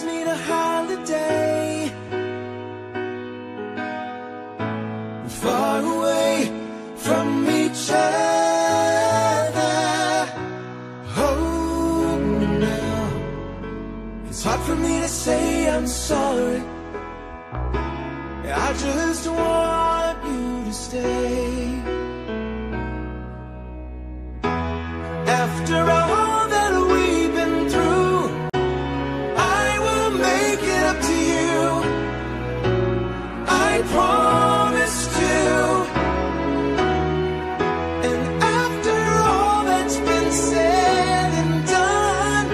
just need a holiday, far away from each other. Hold me now. It's hard for me to say I'm sorry. I just want you to stay. After all that we've been through, I will make it up to you. I promised you. And after all that's been said and done,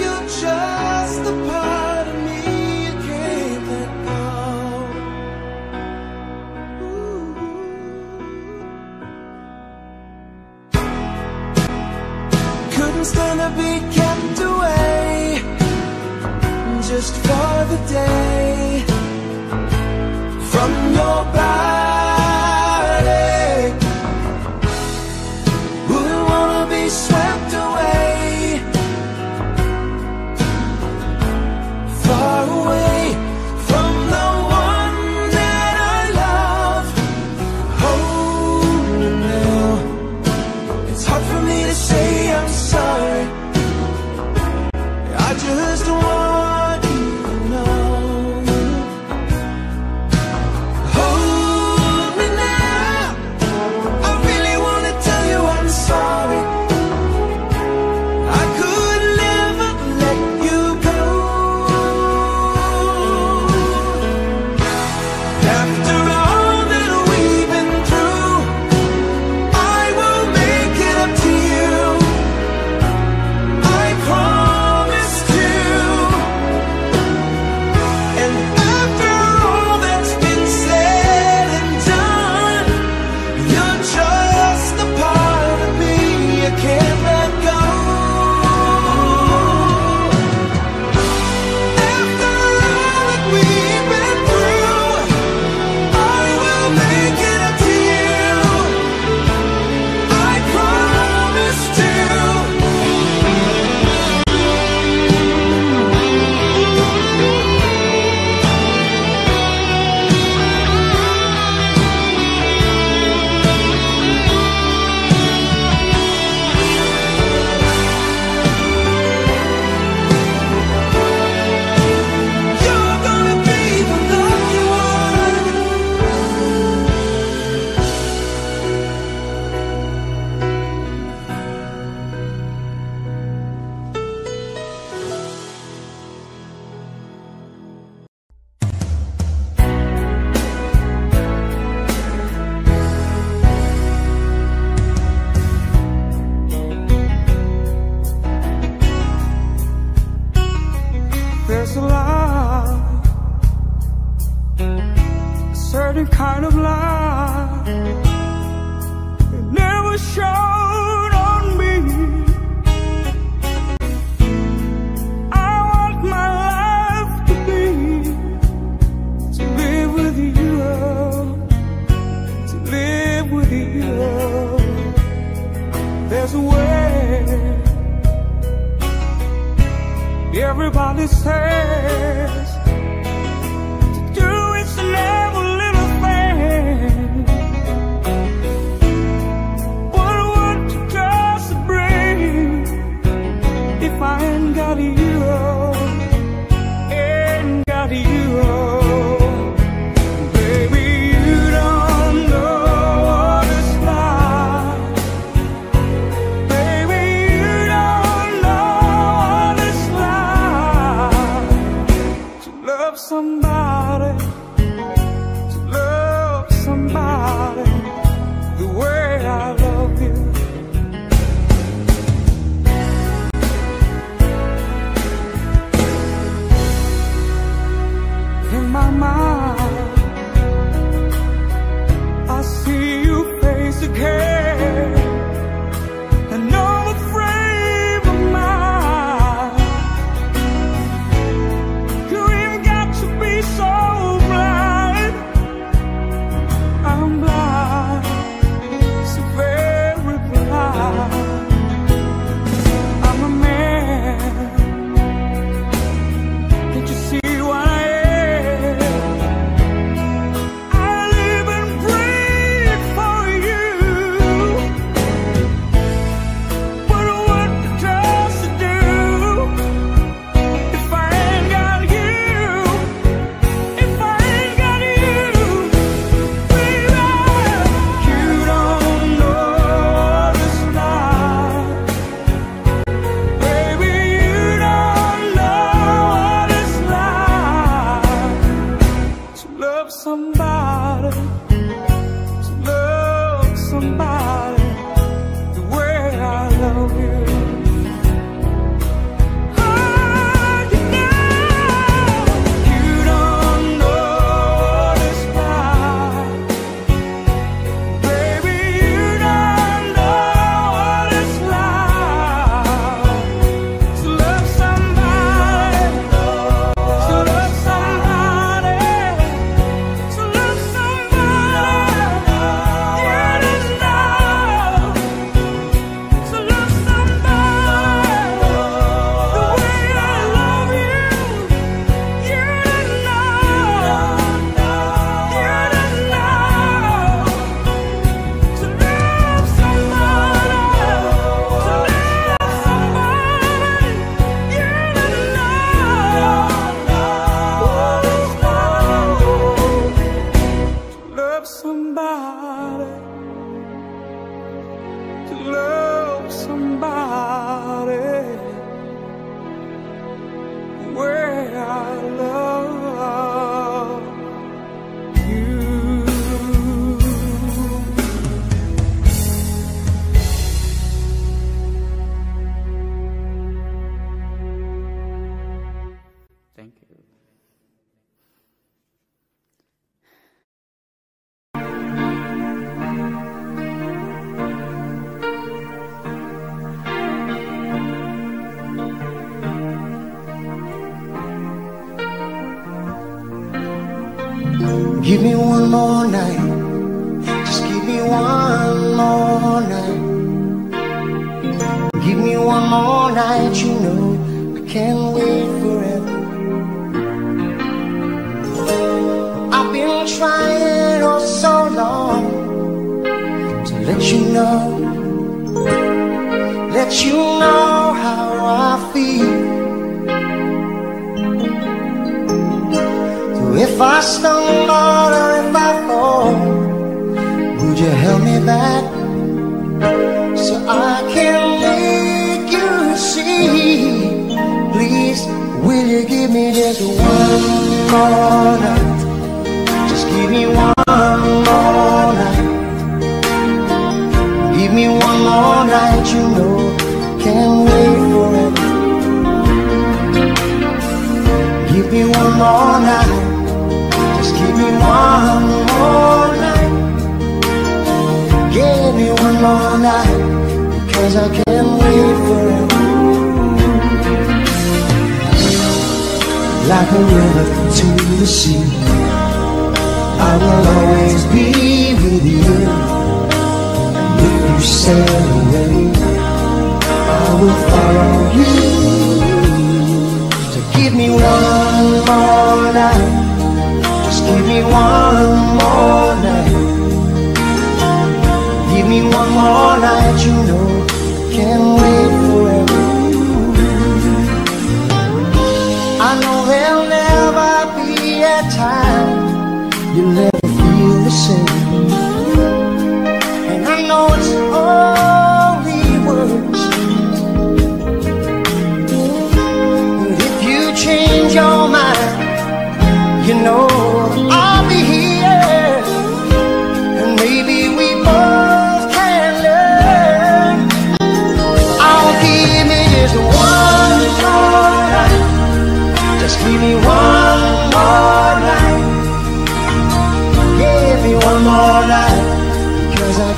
you're just the part of me you can't let go. Ooh. Couldn't stand to be kept away just for the day from your body. Wouldn't wanna be swept away, far away from the one that I love. Hold me now. It's hard for me to say I'm sorry. I just want you to know. Hold me now. I really wanna tell you I'm sorry. I could never let you go. After all that we've been through, I will make it up to you. I promised you. And after all that's been said and done, you're just the part of me you can't let go. After all that we've been through, I will make it up to you. I promised you. You're gonna be the lucky one. There's a love, a certain kind of love, it never showed on me. I want my life to live with you, to live with you. There's a way. Everybody says to do is to love a little thing, but what does it bring if I ain't got you, ain't got you? Baby, you don't know what it's like. Baby, you don't know what it's like to love somebody Give me one more night, just give me one more night. Give me one more night, you know I can't wait forever. I've been trying oh so long to let you know how I feel. So if I stumble, would you help me back so I can make you see? Please, will you give me just one more night? Just give me one more night. Give me one more night, you know I can't wait forever. Give me one more night, just give me one more night. Give me one more night, because I can't wait forever. Like a river to the sea, I will always be with you. And if you sail away, I will follow you. So give me one more night, just give me one more night. Give me one more night, you know I can't wait forever. I know there'll never be a time you'll never feel the same. And I know it's only words, but if you change your mind, you know I'll be here. And maybe we both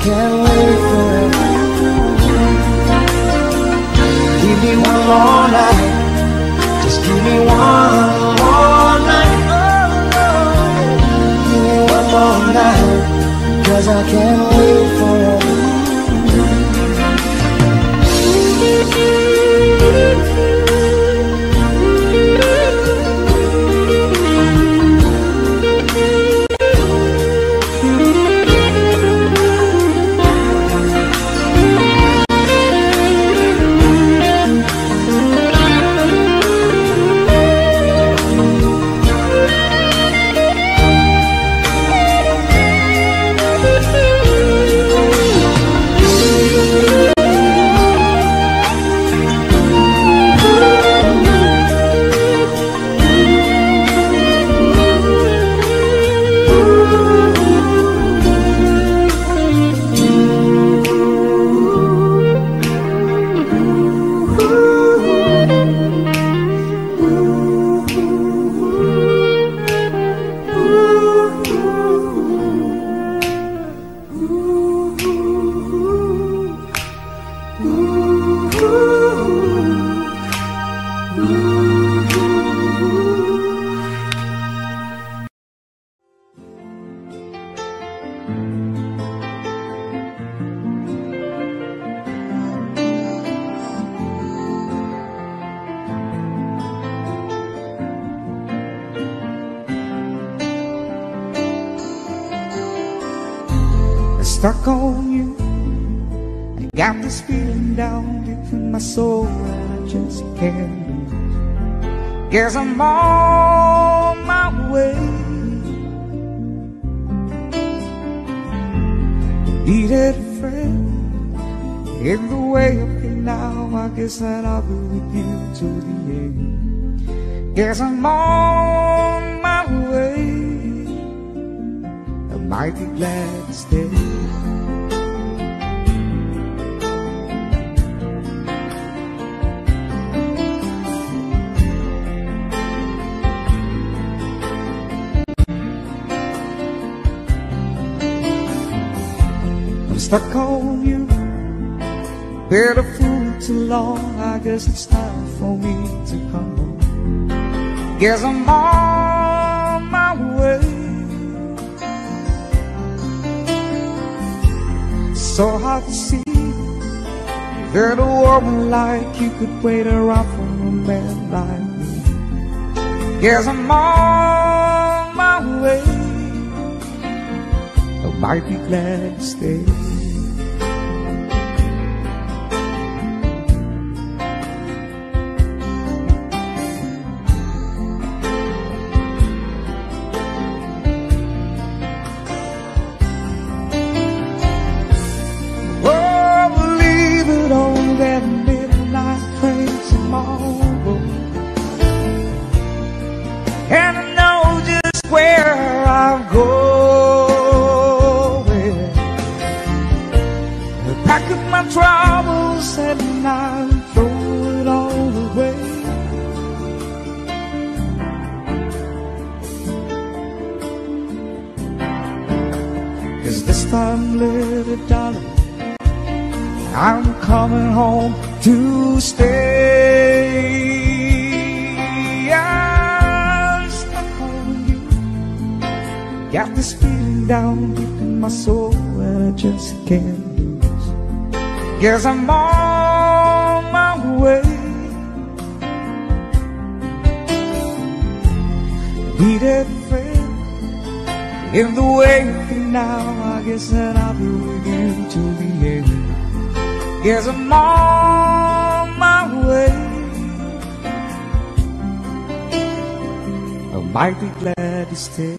can't wait forever. Give me one more night, just give me one more night. Give me one more night, because I can't wait forever. Stuck on you, I got this feeling down deep in my soul, I just can't lose. Guess I'm on my way. Needed a friend in the way up here now, I guess that I'll be with you till the end. Guess I'm on my way, I'm mighty glad to stay. I'm stuck on you, been a fool too long. I guess it's time for me to come home. Guess I'm on my way. So hard to see that a woman like you could wait around for a man like me. Guess I'm on my way, I might be glad to stay. Guess I'm on my way, need a friend in the waiting now. I guess that I'll be with you till the end. Guess I'm on my way, I might be glad to stay.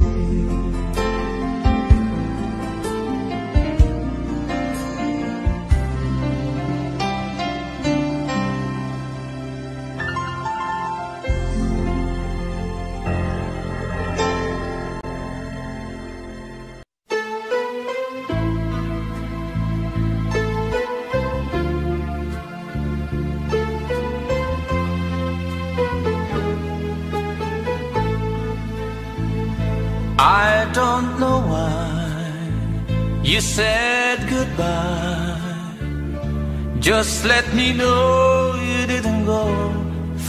Just let me know you didn't go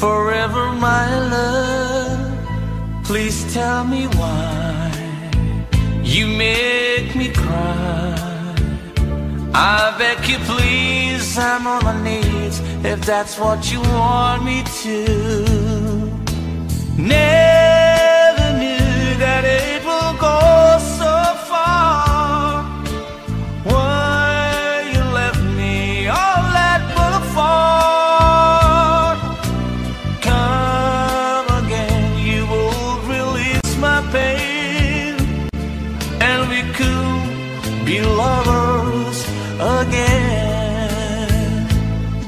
forever, my love. Please tell me why you make me cry. I beg you please, I'm on my knees if that's what you want me to. Never knew that it will go so far.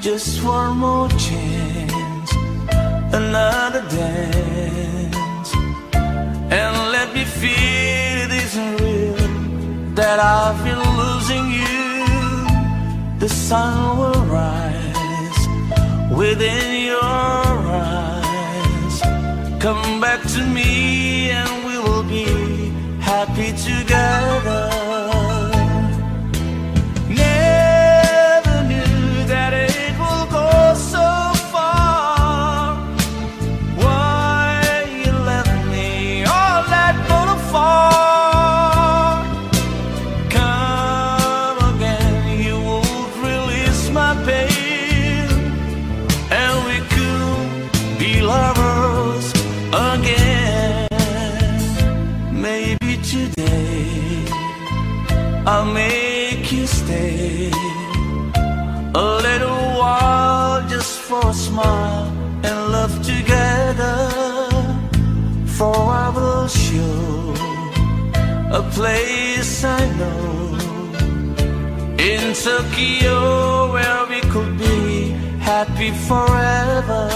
Just one more chance, another dance, and let me feel it isn't real that I've been losing you. The sun will rise within your eyes. Come back to me and we will be happy together. I'll make you stay a little while just for a smile and love together. For I will show a place I know in Tokyo where we could be happy forever.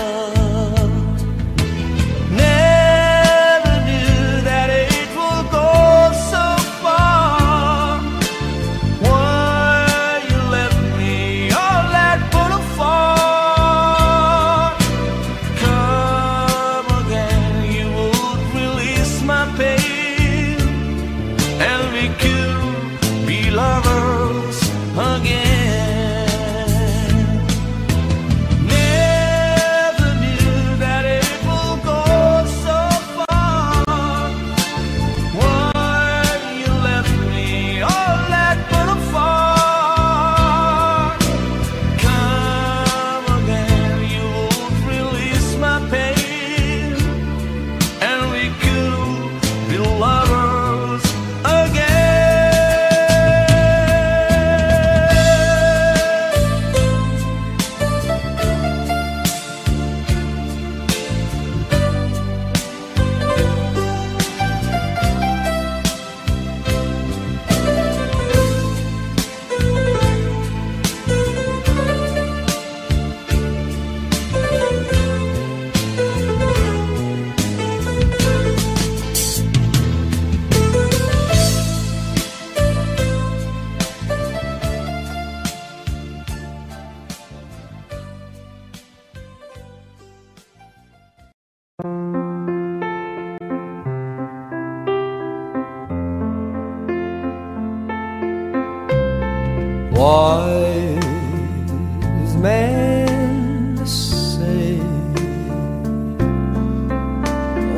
Wise men say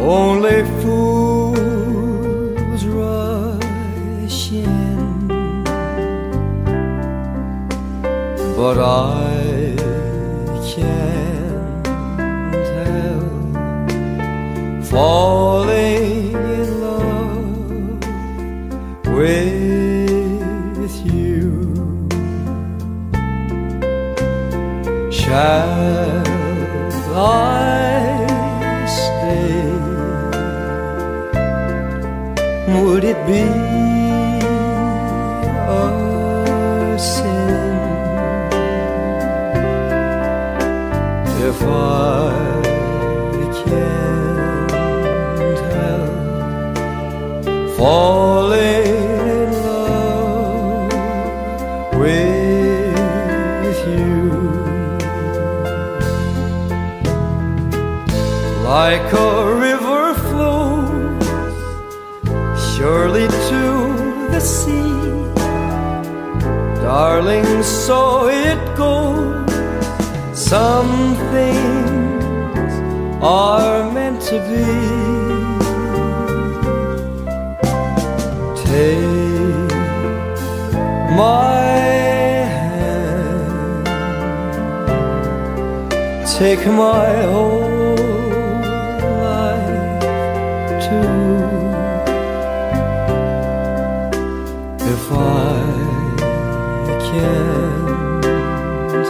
only fools rush in, but I can't help falling in love with you. Shall I stay? Would it be a sin if I can't help falling in love with you? Like a river flows surely to the sea, darling, so it goes. Some things are meant to be. Take my hand, take my whole if I can't help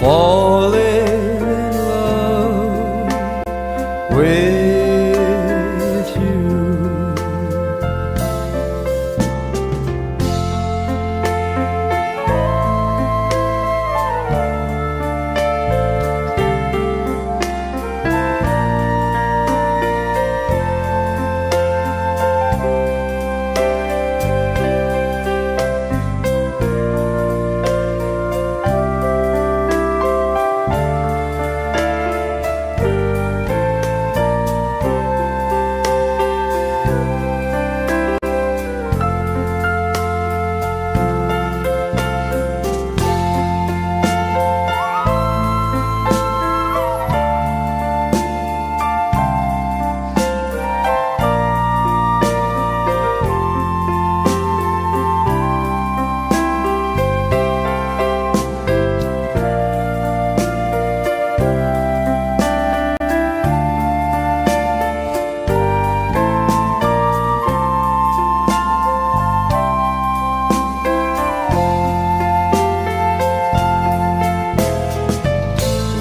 falling in love with you.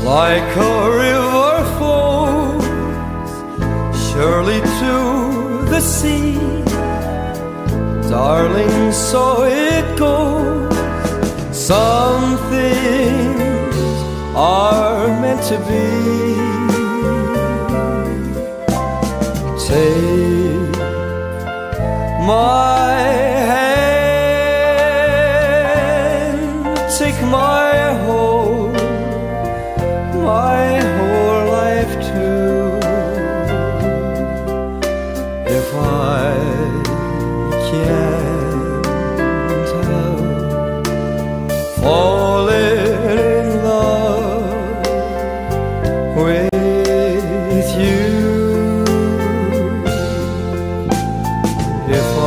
Like a river flows surely to the sea, darling, so it goes. Some things are meant to be. Take my hand, take my whole, my whole life too, if I can't help falling in love with you, if I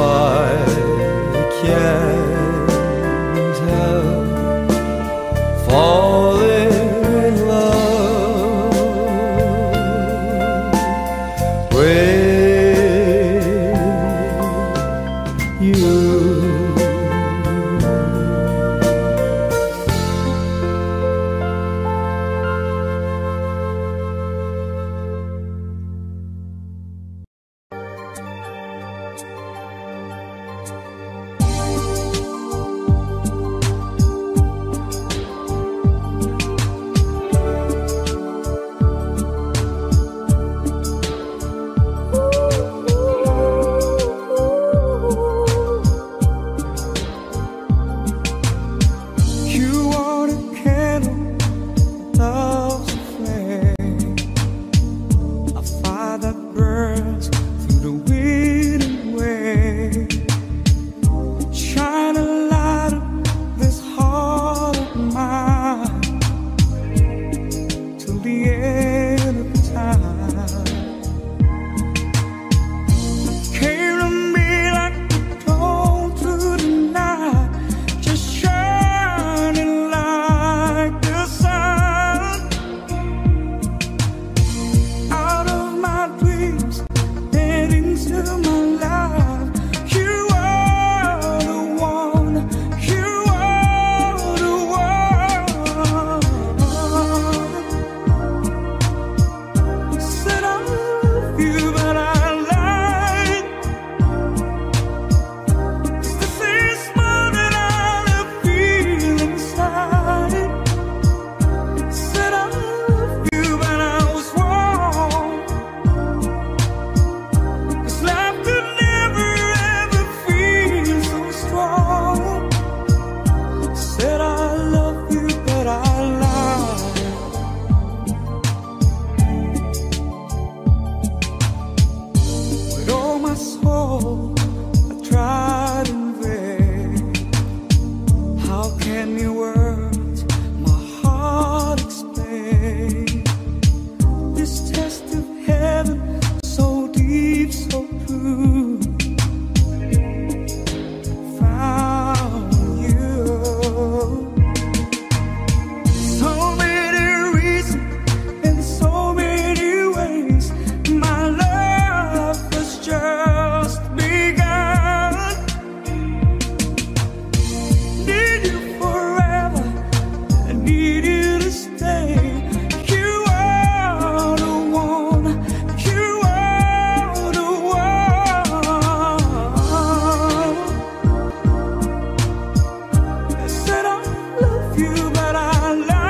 soul, I tried in vain. How can your words my heart explain? This test of heaven, so deep, so true, found you. So many reasons and so many ways, my love has just begun. Need you forever, I need you to stay. You are the one, you are the one. I said I love you, but I love you.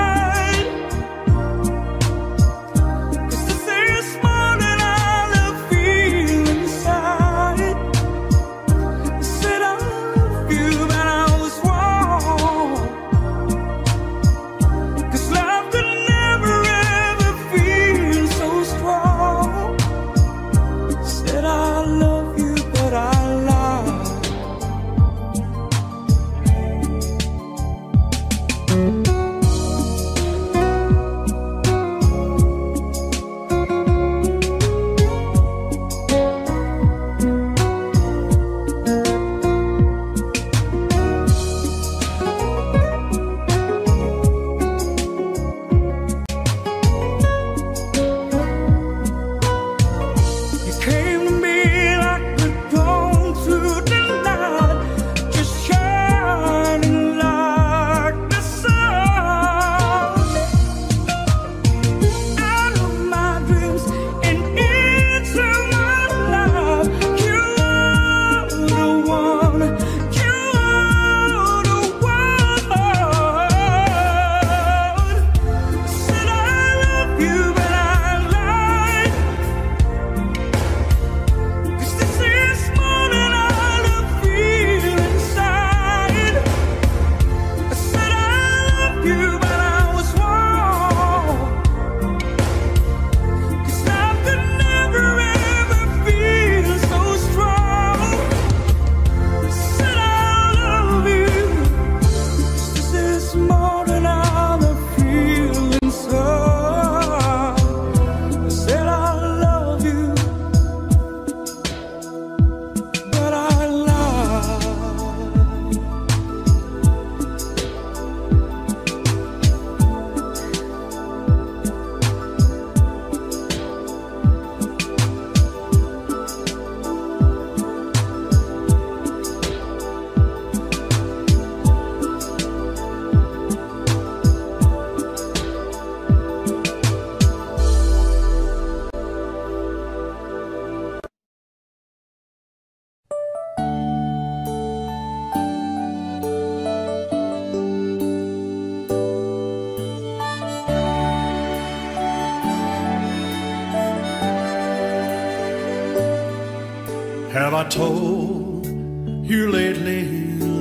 I told you lately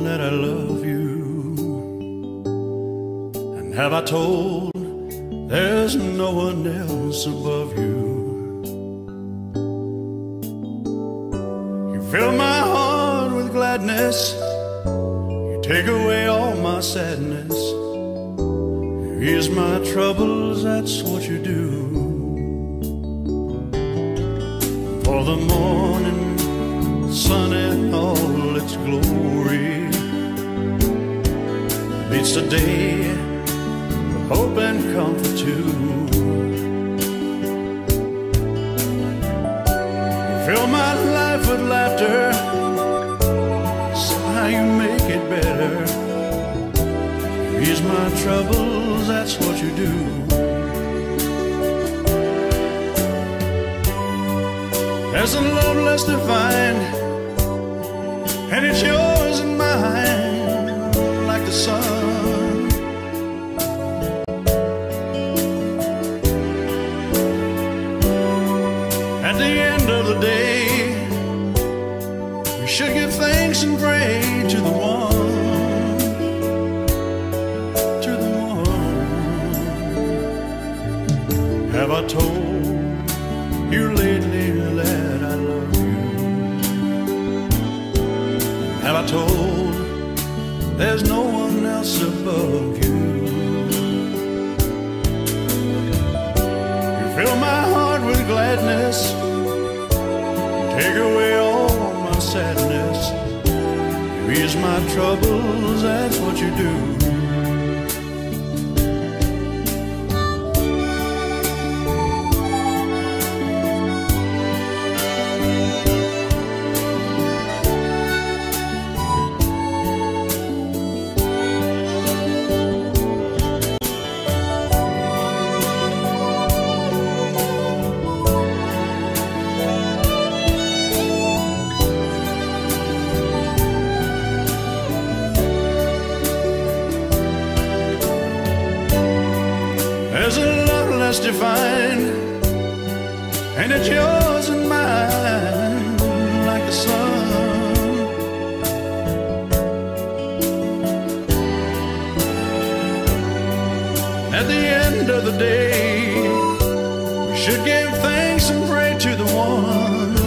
that I love you, and have I told there's no one else above you? You fill my heart with gladness, you take away all my sadness. Here's my troubles, that's what you do. For the morning sun in all its glory meets the day of hope and comfort too. Fill my life with laughter, somehow you make it better. Ease my troubles, that's what you do. There's a love less defined, and it's yours and mine, like the sun. At the end of the day, we should give thanks and pray to the one, to the one. Have I told you lately that I love you? There's no one else above you. You fill my heart with gladness, take away all my sadness. You ease my troubles, that's what you do. Divine, and it's yours and mine, like the sun. At the end of the day, we should give thanks and pray to the one,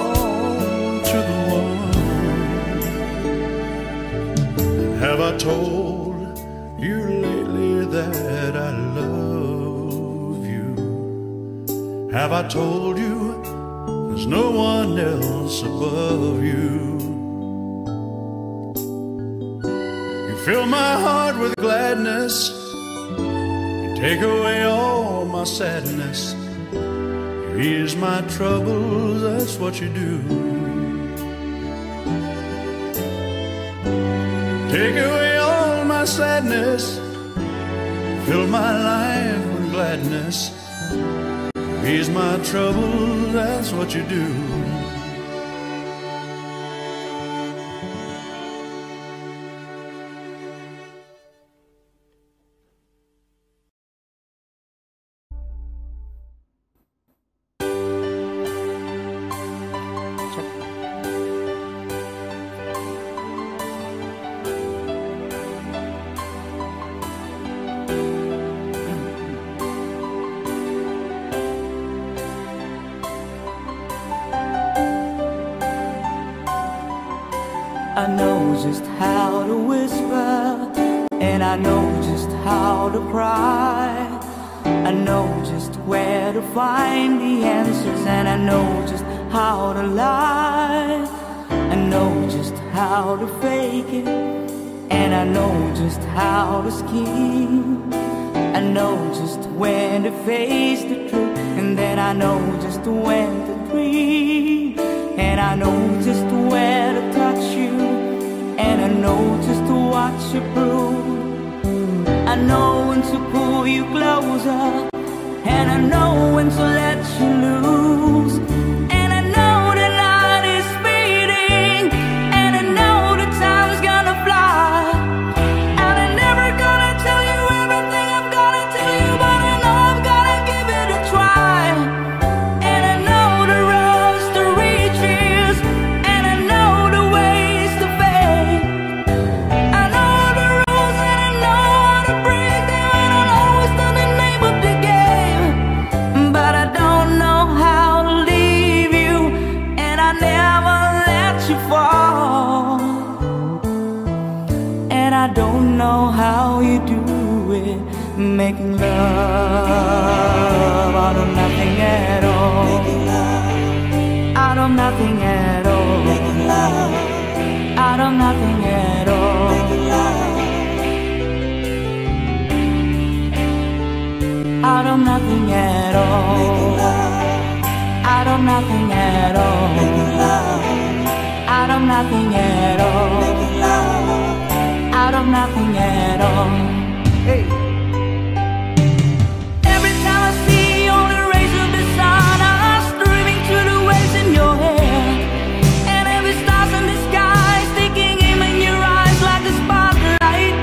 oh, to the one. Have I told you lately that I love you? Have I told you there's no one else above you? You fill my heart with gladness, you take away all my sadness, you ease my troubles, that's what you do. Take away all my sadness, fill my life with gladness. Ease my trouble, that's what you do. I know just how to whisper, and I know just how to cry. I know just where to find the answers, and I know just how to lie. I know just how to fake it, and I know just how to scheme. I know just when to face the truth, and then I know just when to dream. And I know just where to touch you, and I know just to watch you prove. I know when to pull you closer, and I know when to let you loose. And I know the night is fading, and I know the time's gonna fly. And I'm never gonna tell you everything I'm gonna tell you, but I know I'm gonna give it a try. Know how you do it, making love out of nothing at all, out of nothing at all, out of nothing at all, out of nothing at all, out of nothing at all, out of nothing at all, out of nothing at all. Hey. Every time I see you on the razor beside us, streaming to the waves in your hair, and every star's in the sky is taking aim in your eyes like a spotlight.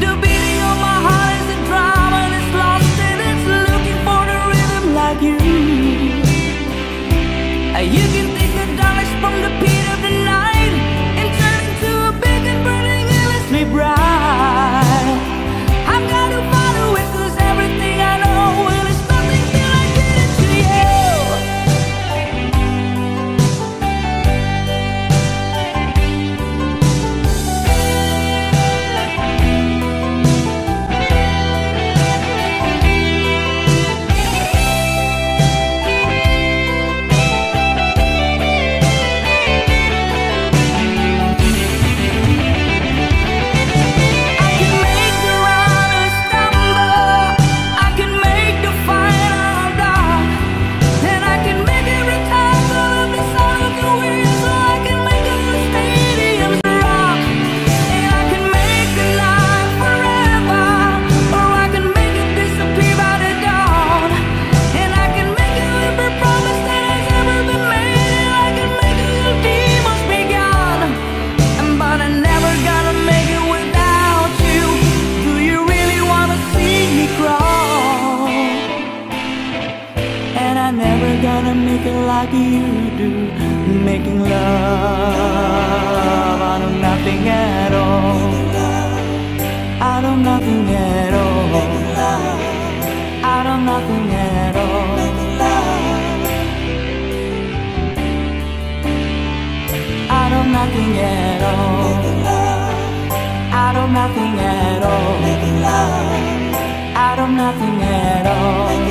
The beating of my heart is a drum, and it's lost and it's looking for the rhythm like you. You can take the dollars from the pit of the night, bright. gotta make it like you do, making love out of nothing at all, out of nothing at all, out of nothing at all. Out of nothing at all, out of nothing at all, out of nothing at all.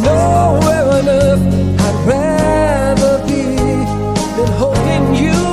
Nowhere on earth I'd rather be than holding you.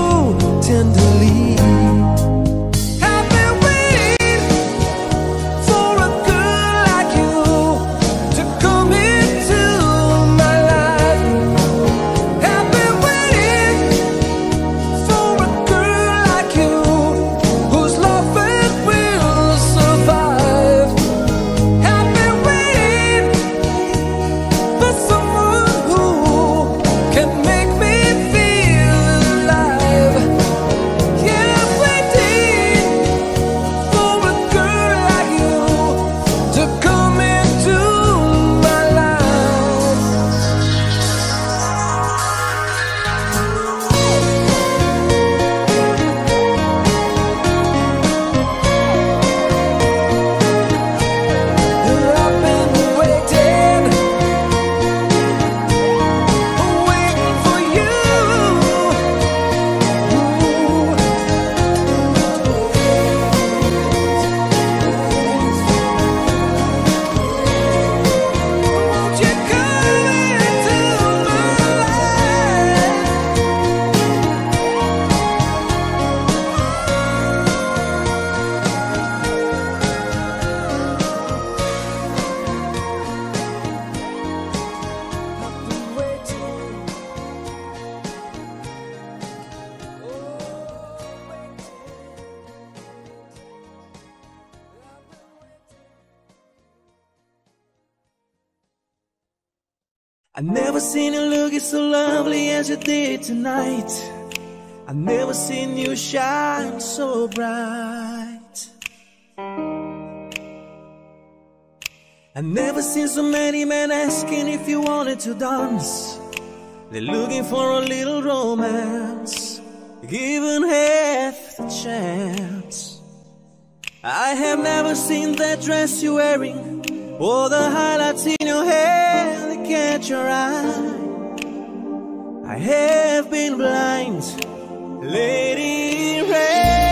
I never seen you looking so lovely as you did tonight. I never seen you shine so bright. I never seen so many men asking if you wanted to dance. They're looking for a little romance, given half the chance. I have never seen that dress you're wearing, or the highlights in your hair that catch your eye. I have been blind, Lady Red.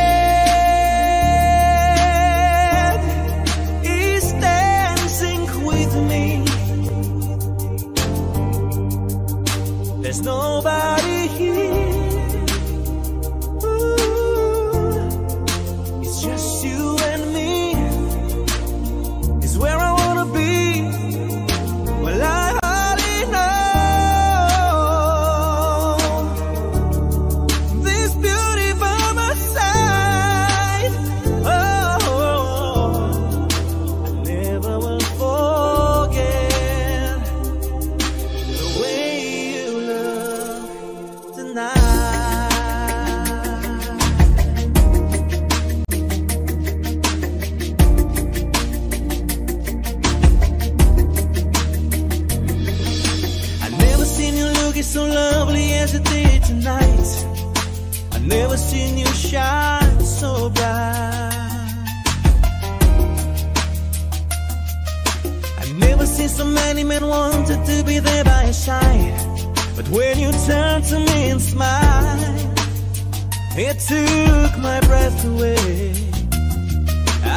There's nobody here. Ooh, it's just you and me. It's where I wanna be. Well, I hardly know this beauty by my side. Oh, I never will forget the way you look tonight. So lovely as it did tonight. I never seen you shine so bright. I never seen so many men wanted to be there by your side. But when you turned to me and smiled, it took my breath away.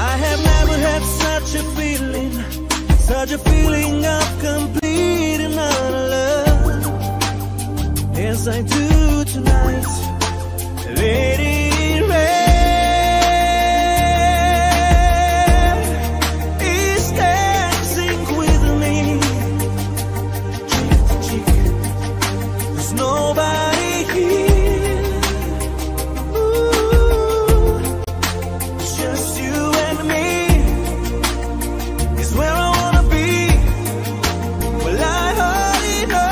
I have never had such a feeling of complete and utter love as I do tonight, Lady Red is dancing with me, cheek to cheek. There's nobody here. Ooh, it's just you and me. It's where I wanna be. Well, I hardly know.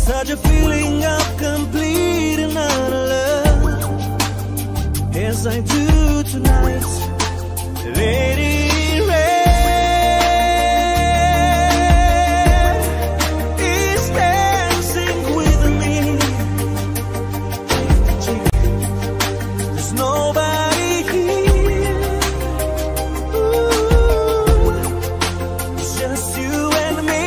Such a feeling of complete and utter love as I do tonight, Lady Red is dancing with me, cheek to cheek. There's nobody here. Ooh, it's just you and me.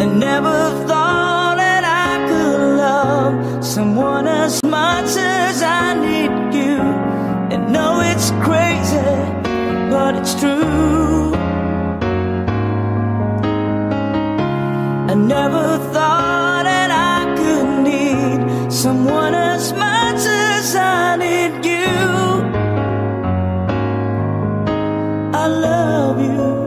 I never thought that I could love someone as much as I need you. And no, it's crazy, but it's true. I never thought that I could need someone as much as I need you. I love you.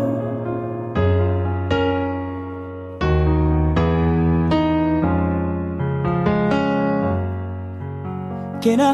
Can I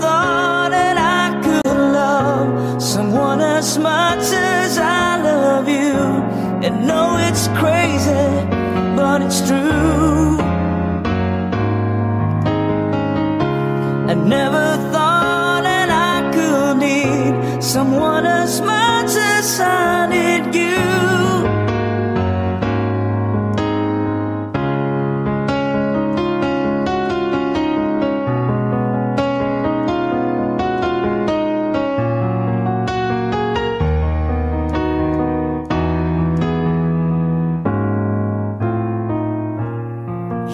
thought that I could love someone as much as I love you. And no, it's crazy, but it's true. I never thought that I could need someone as much as I need you.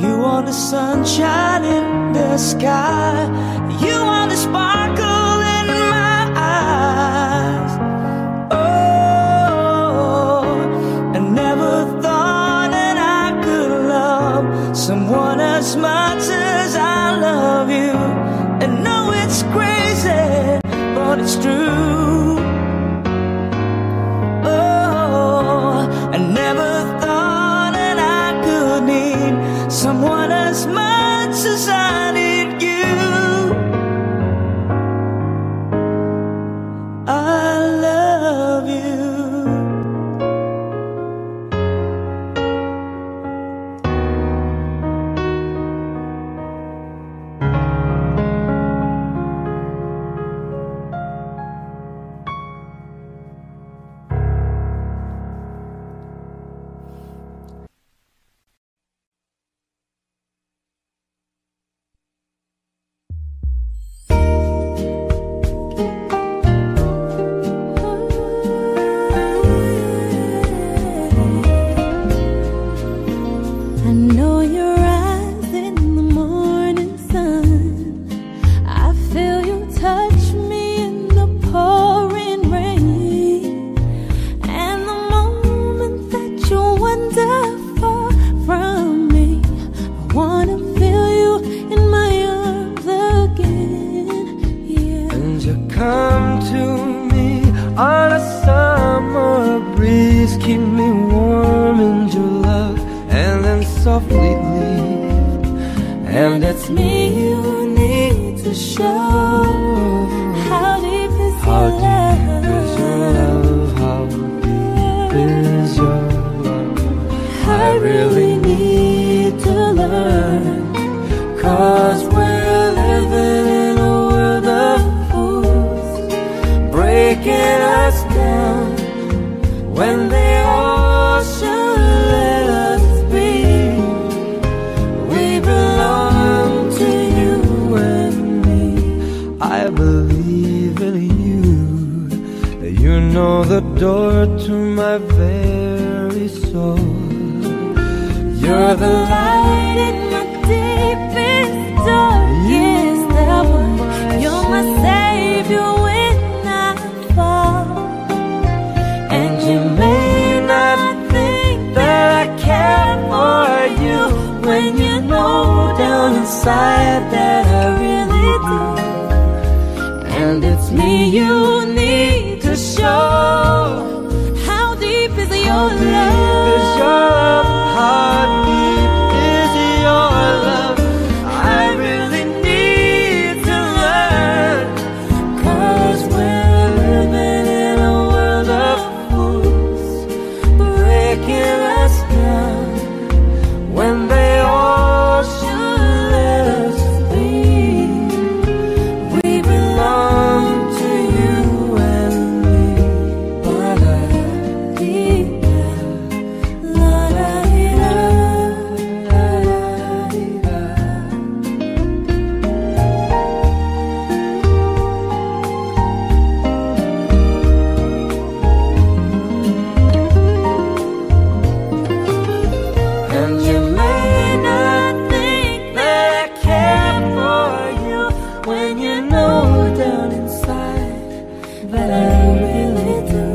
You are the sunshine in the sky. You are the sparkle in my eyes. Oh, I never thought that I could love someone as much as I love you. And no, it's crazy, but it's true. Oh, I never thought that I could need someone as much as I need you. How deep is your love? How deep is your and you know down inside that I really do.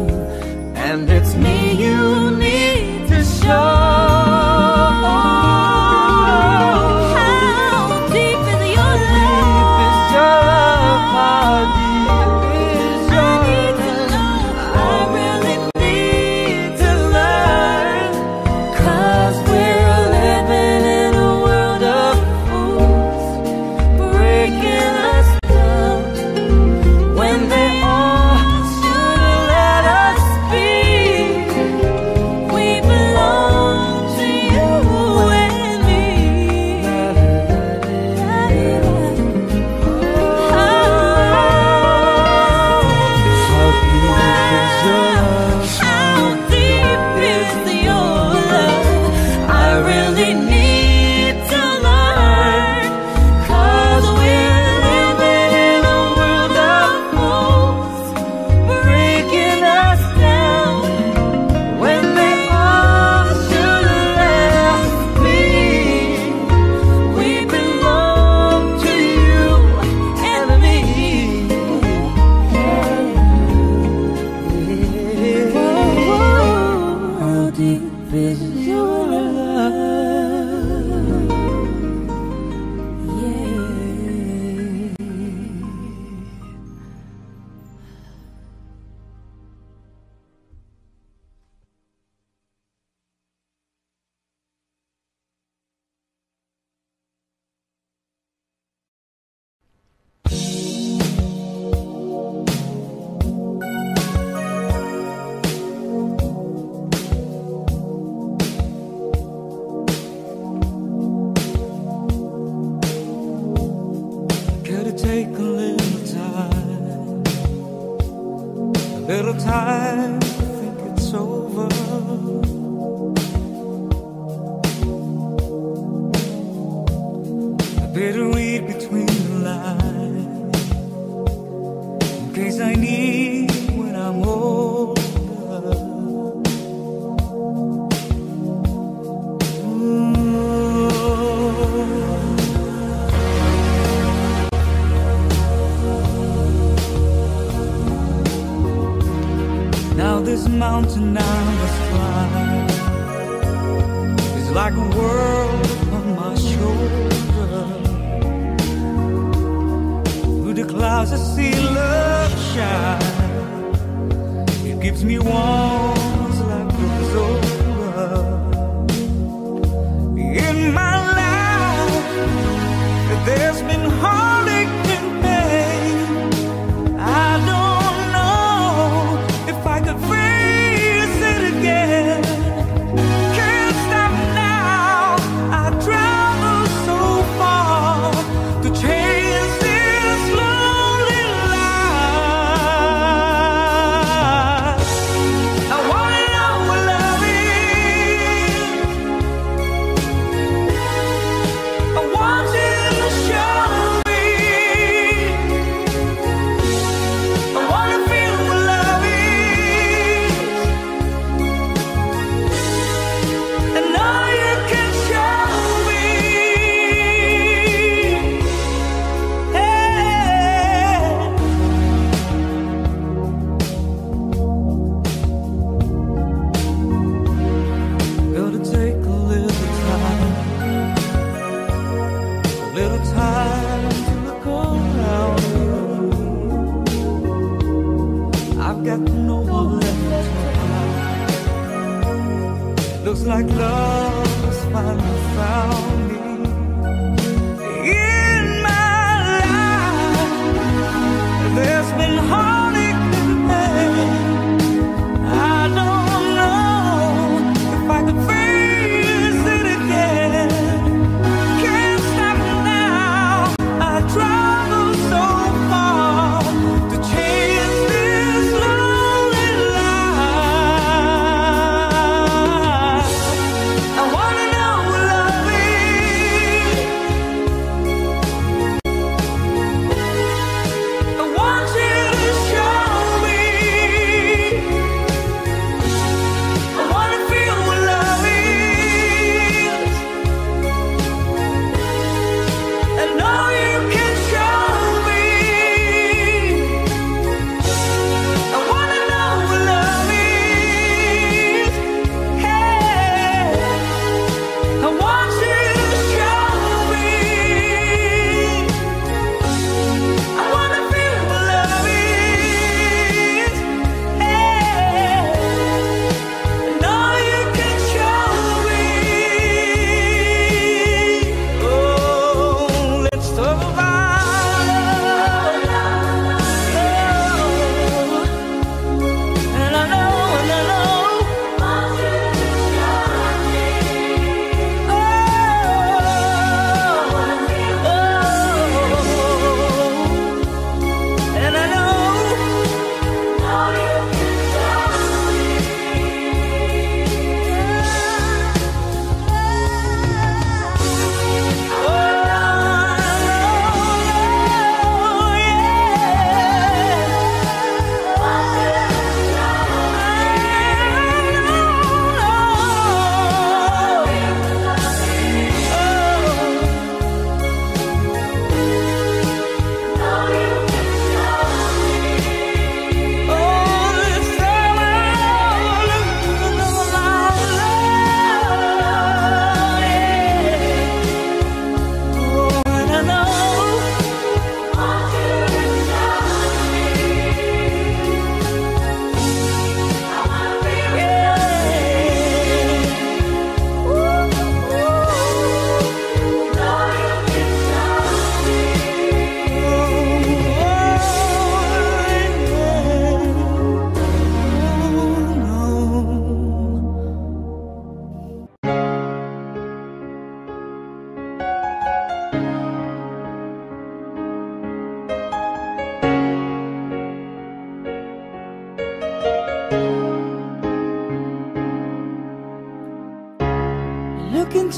And it's me you need to show.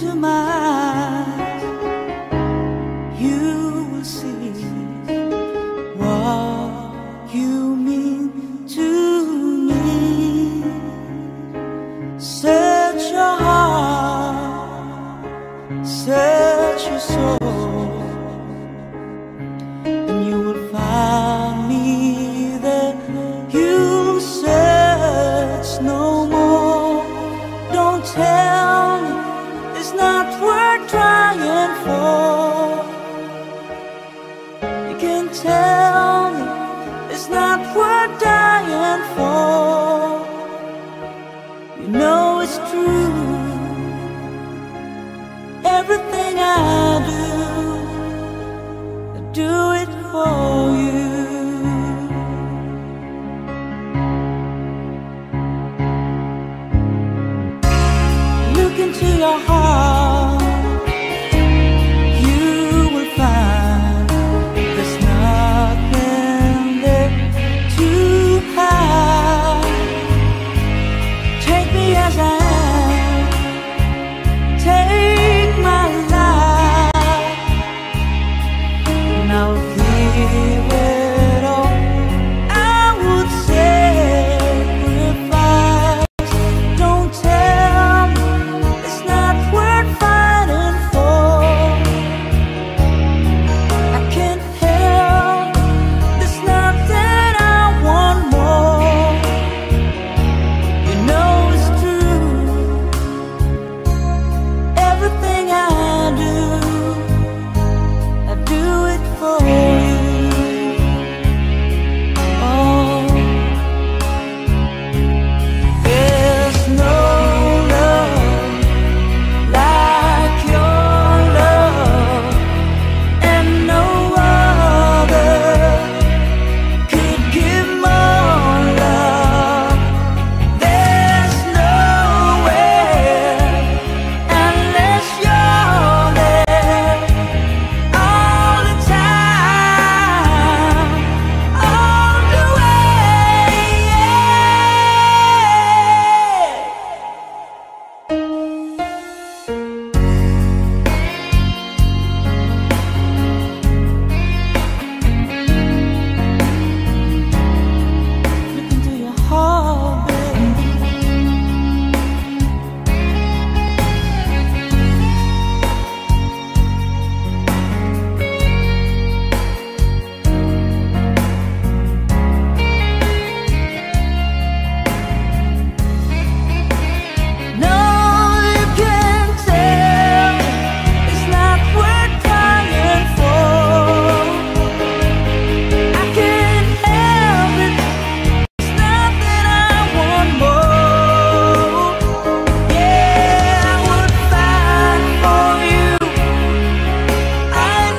into my eyes, you will see what you mean to me. Search your heart, search your soul, and you will find me there. You search no more. Don't tell me it's not worth trying for. You can tell me it's not worth dying for. You know it's true. Everything I do, do it for you. Look into your heart, you will find there's nothing there to hide. Take me as I am, take my life. I'll give it all. I would sacrifice. Don't tell me it's not worth fighting for. I can't help, there's nothing I want more. You know it's true. Everything I do it for you. Oh, there's no love like your love, and no other could give more love. There's nowhere unless you're there. All the time, all the way, yeah. Look into your heart, baby. No, you can tell it's not worth dying for. I can't help it, it's nothing I want more. Yeah, I would fight for you, I'd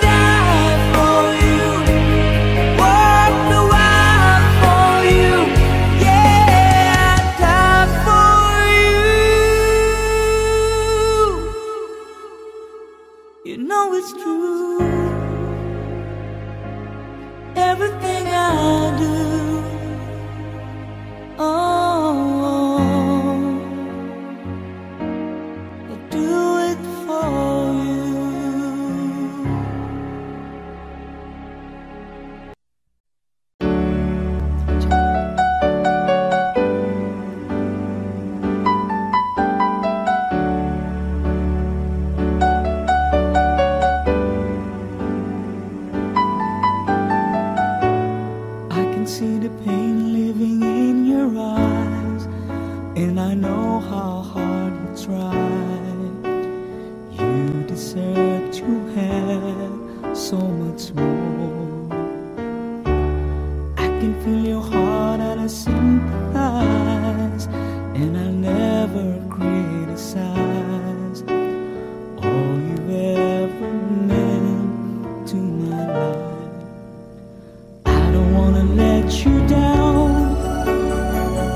die for you, walk the wild for you. Yeah, I'd die for you. You know it's true. Everything I do, oh, I do it for you. I can see the pain living in your eyes, and I know how hard you tried. You deserve to have so much more. I can feel your heart and I sympathize, and I never criticize all you've ever meant to my life. I don't wanna let you down,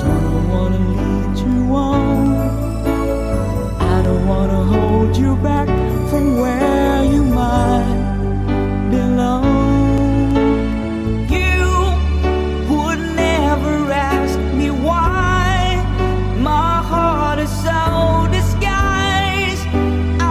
don't wanna lead you on, I don't wanna hold you back from where you might belong. You would never ask me why my heart is so disguised. I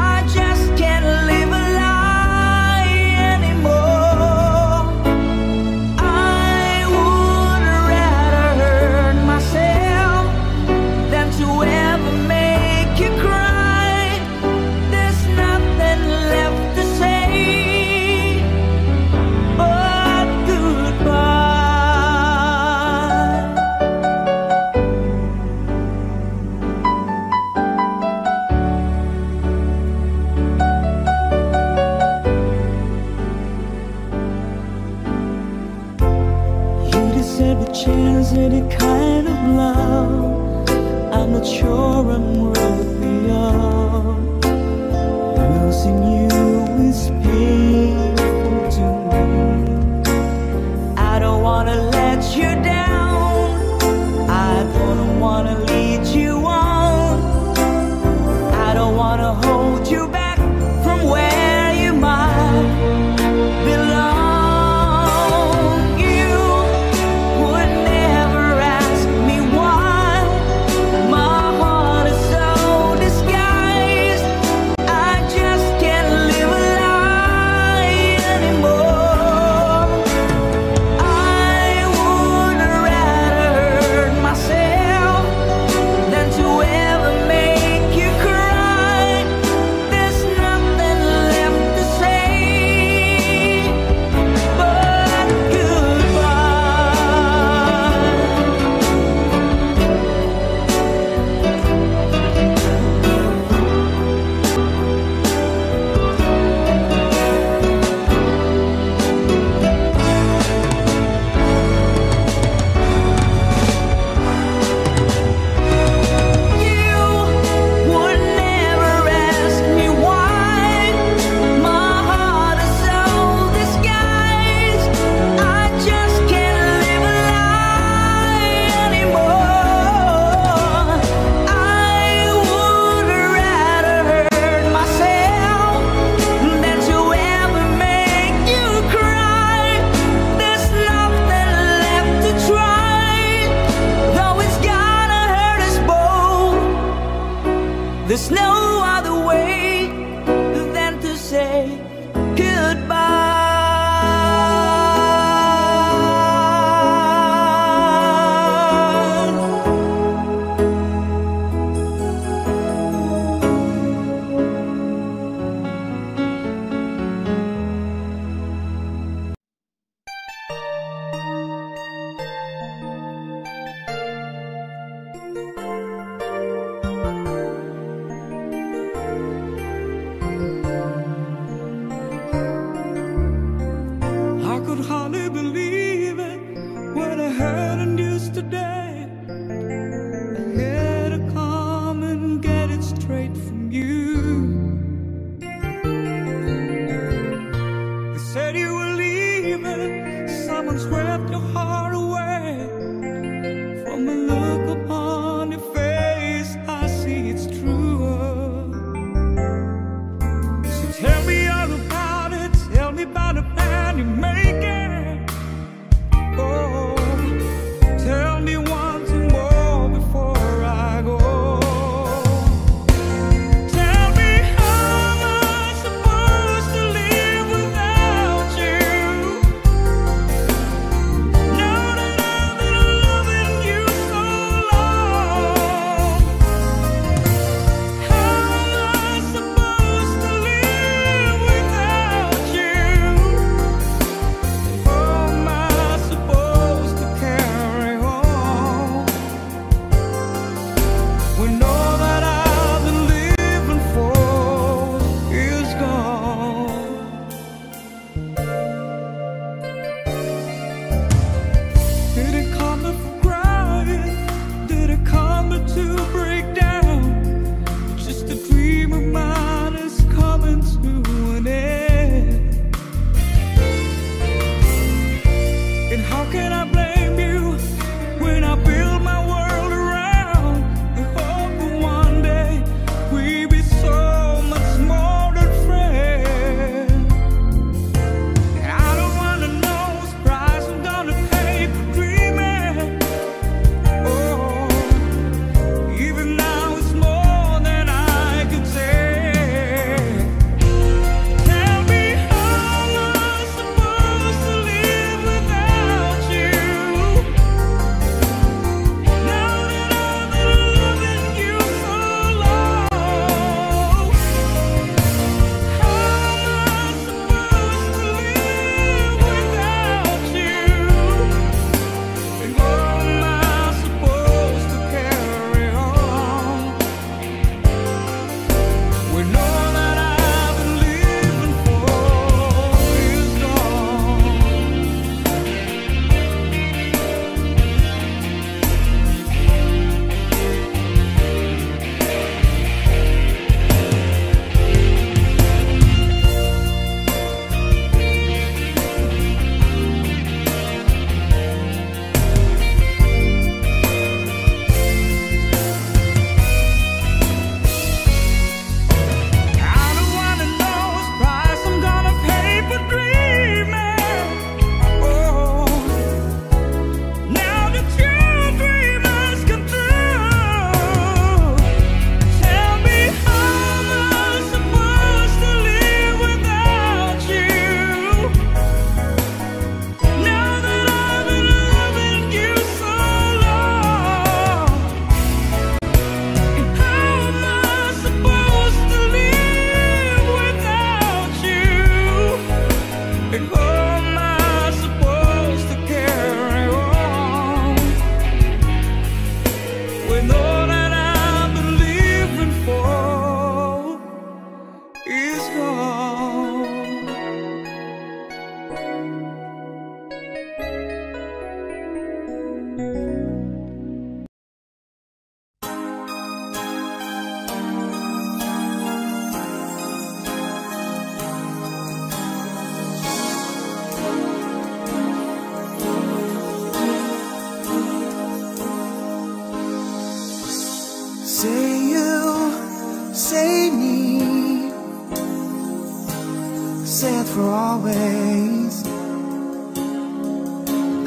chance every chance, any kind of love. I'm not sure I'm worthy of. Losing you is painful to me. I don't wanna let you down. I don't wanna lead you on. I don't wanna hold you back from where you might. There's no other way than to say no.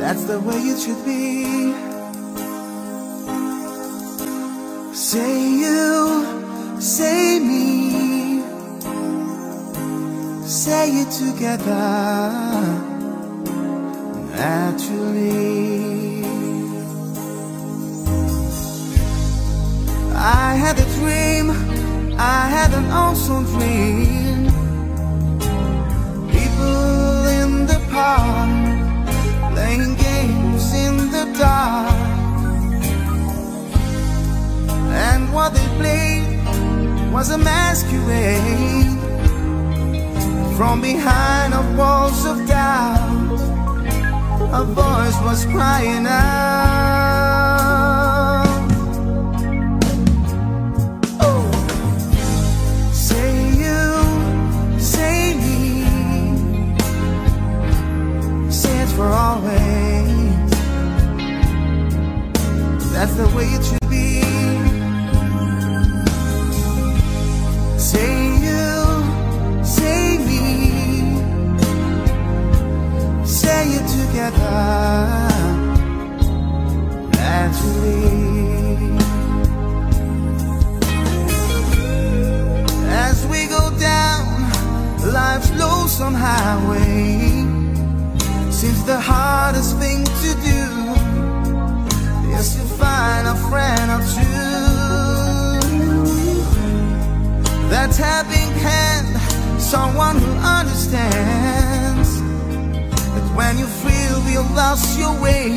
That's the way it should be. Say you, say me, say it together, naturally. I had a dream, I had an awesome dream. People in the park, playing games in the dark, and what they played was a masquerade. From behind the walls of doubt, a voice was crying out. Oh, say you, say me, say it for always. That's the way it should be. Say you, say me, say it together, naturally. As we go down life's lonesome highway, seems the hardest thing to do is to find a friend or two that's having hand, someone who understands that when you feel you lost your way,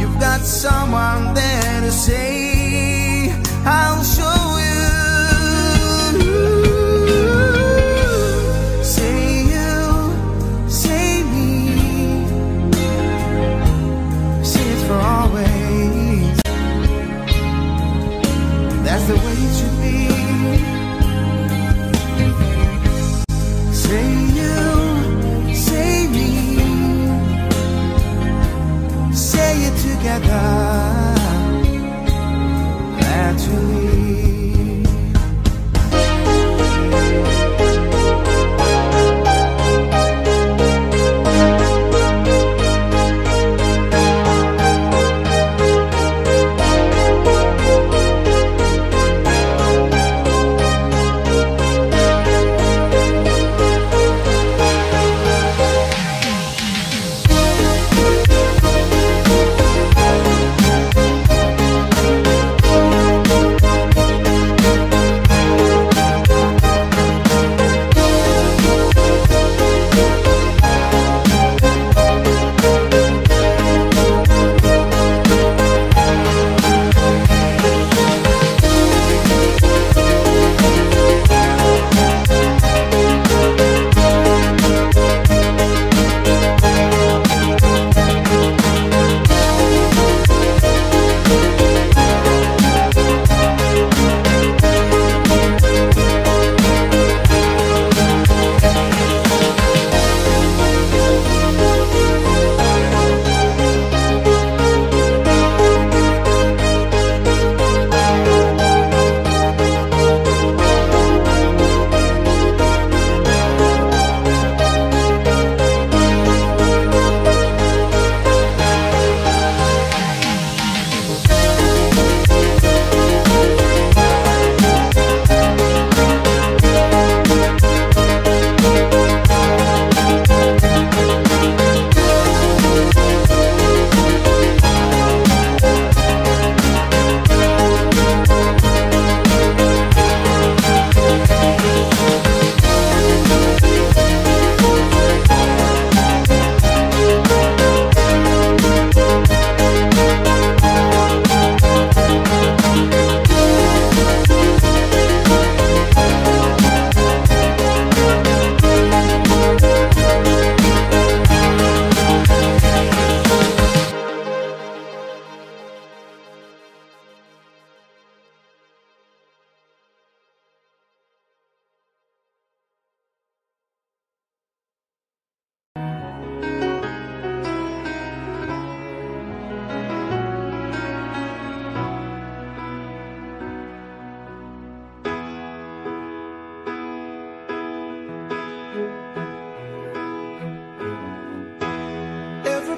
you've got someone there to say, I'll show you. Say you, say me, say it for always. That's the way it should be. Say you, say me, say it together, naturally.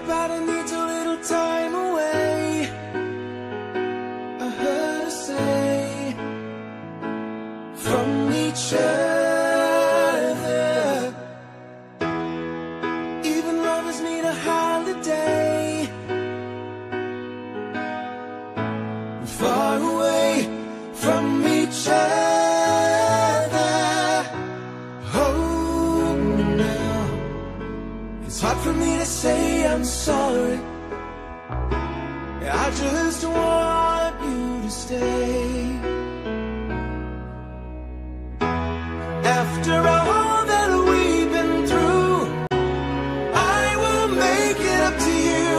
everybody needs a little time away, I heard her say, from each other. Even lovers need a holiday, far away from each other. It's hard for me to say I'm sorry, I just want you to stay. After all that we've been through, I will make it up to you,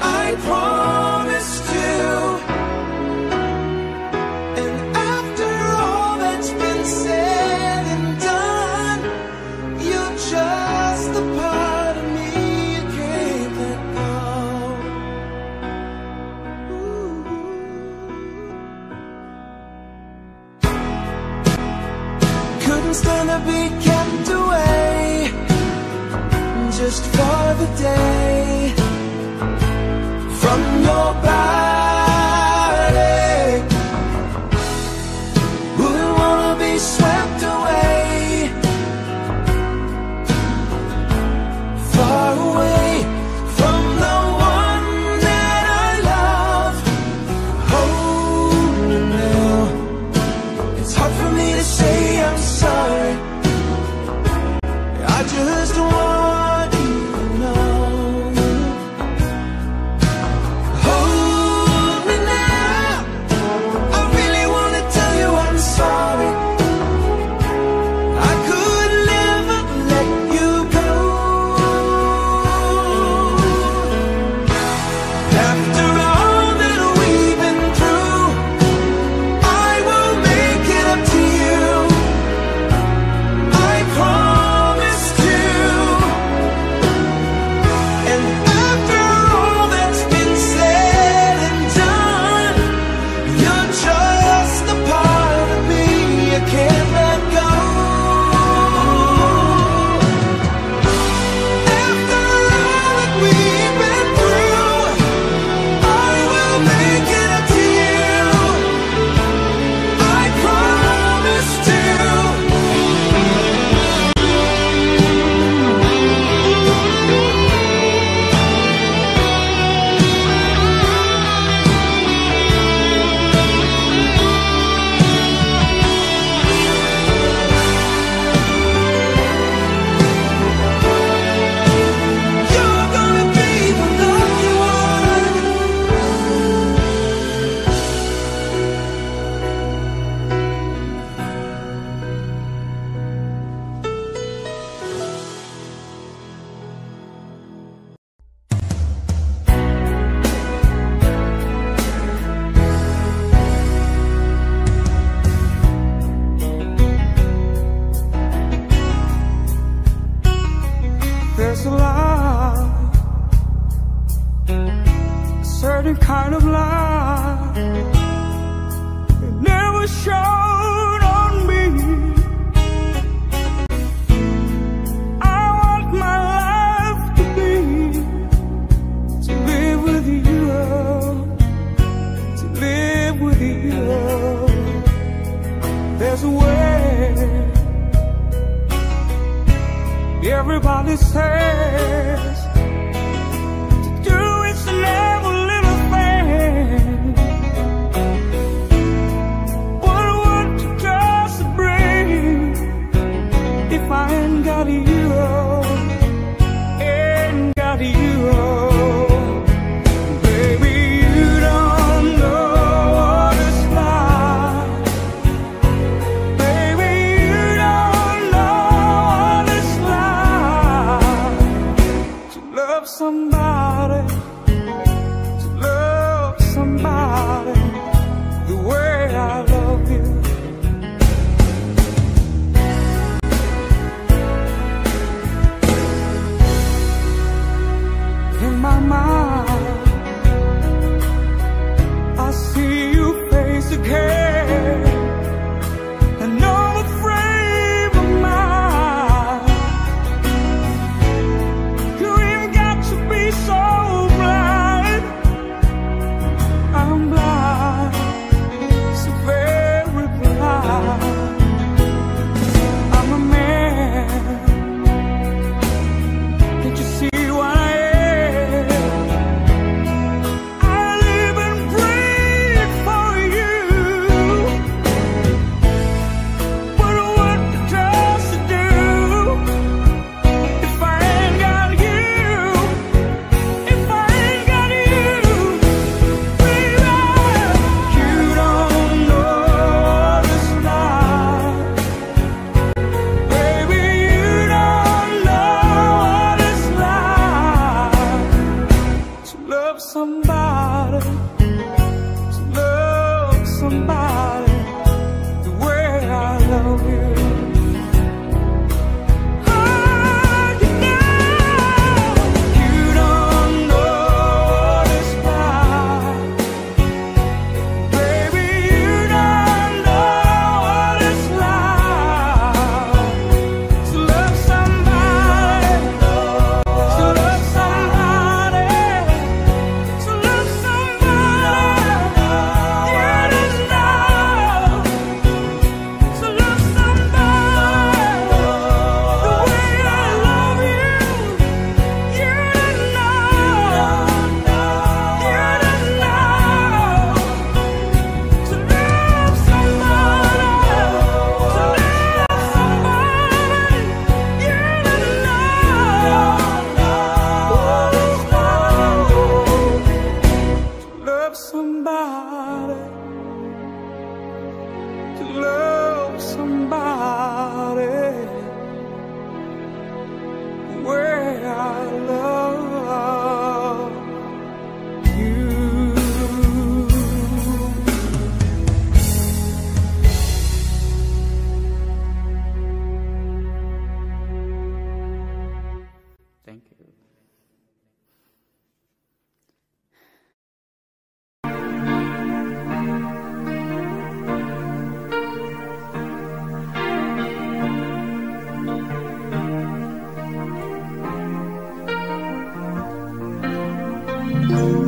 I promise to. And after all that's been said and done, you're just the part of me you can't let go. Ooh. Couldn't stand to be kept away just for the day from your body. Wouldn't wanna be swept away.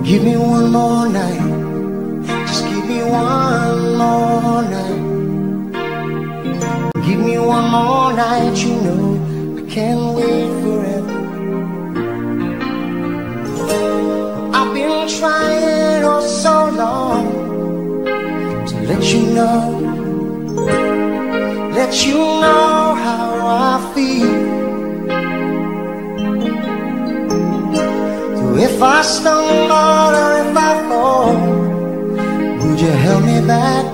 Give me one more night, just give me one more night. Give me one more night, you know I can't wait forever. I've been trying oh so long to let you know how I feel. If I stumble or if I fall, would you help me back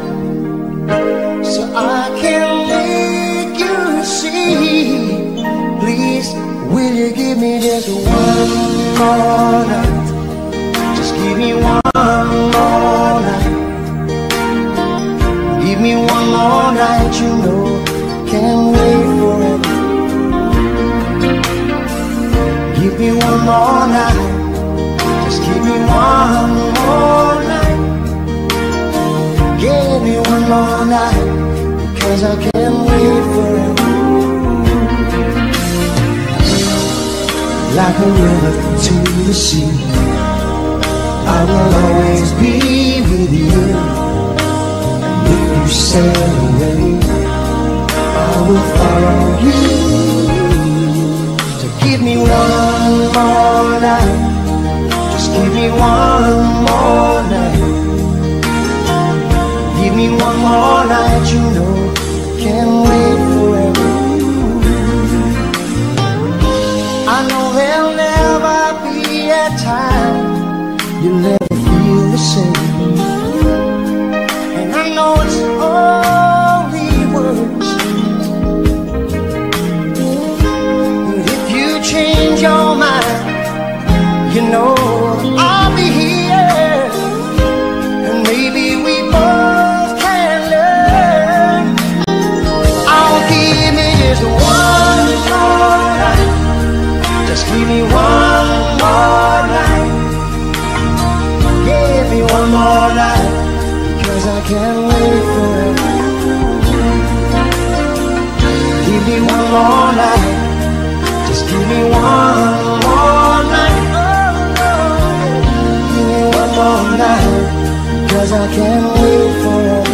so I can make you see? Please, will you give me just one more night? Just give me one more night. Give me one more night, you know I can't wait forever. Give me one more night. Give me one more night. Give me one more night, because I can't wait forever. Like a river to the sea, I will always be with you. And if you sail away, I will follow you. So give me one more night. Give me one more night. Give me one more night, you know I can't wait forever. I know there'll never be a time you'll never feel the same. And I know it's only words, but if you change your mind, you know can't wait forever. Give me one more night. Just give me one more night. Give me one more night, because I can't wait forever.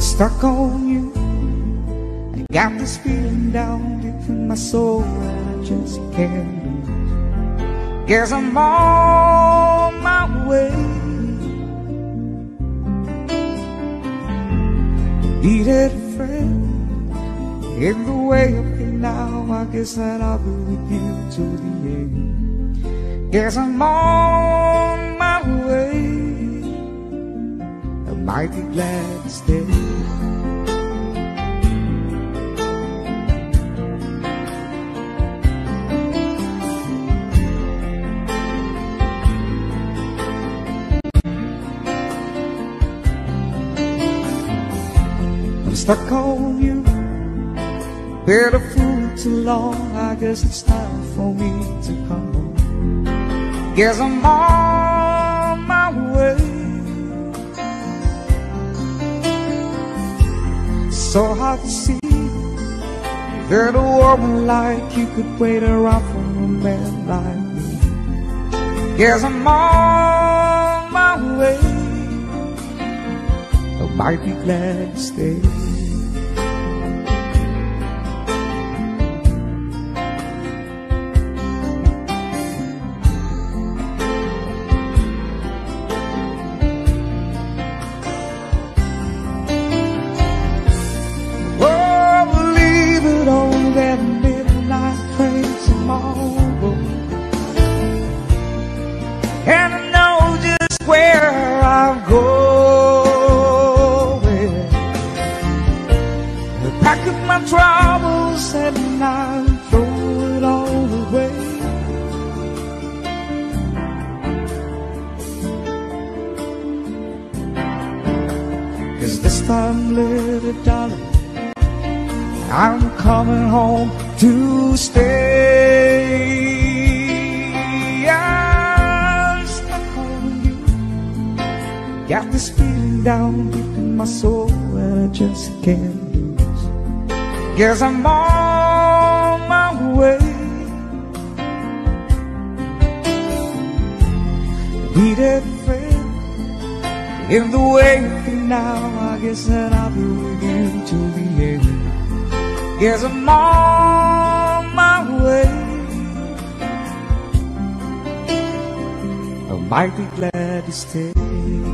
Stuck on you, I got this feeling down deep in my soul that I just can't lose. Guess I'm on my way. Needed a friend in the way up here now. I guess that I'll be with you till the end. Guess I'm on my way. I'm mighty glad to stay. Stuck on you, been a fool too long. I guess it's time for me to come home. Guess I'm on my way. Girl, a woman like you could wait around for a man like me. Yes, I'm on my way. I might be glad to stay. Yes, I'm on my way. Need a friend in the waiting now. I guess that I'll be with you till the end. Yes, I'm on my way. I might be glad to stay.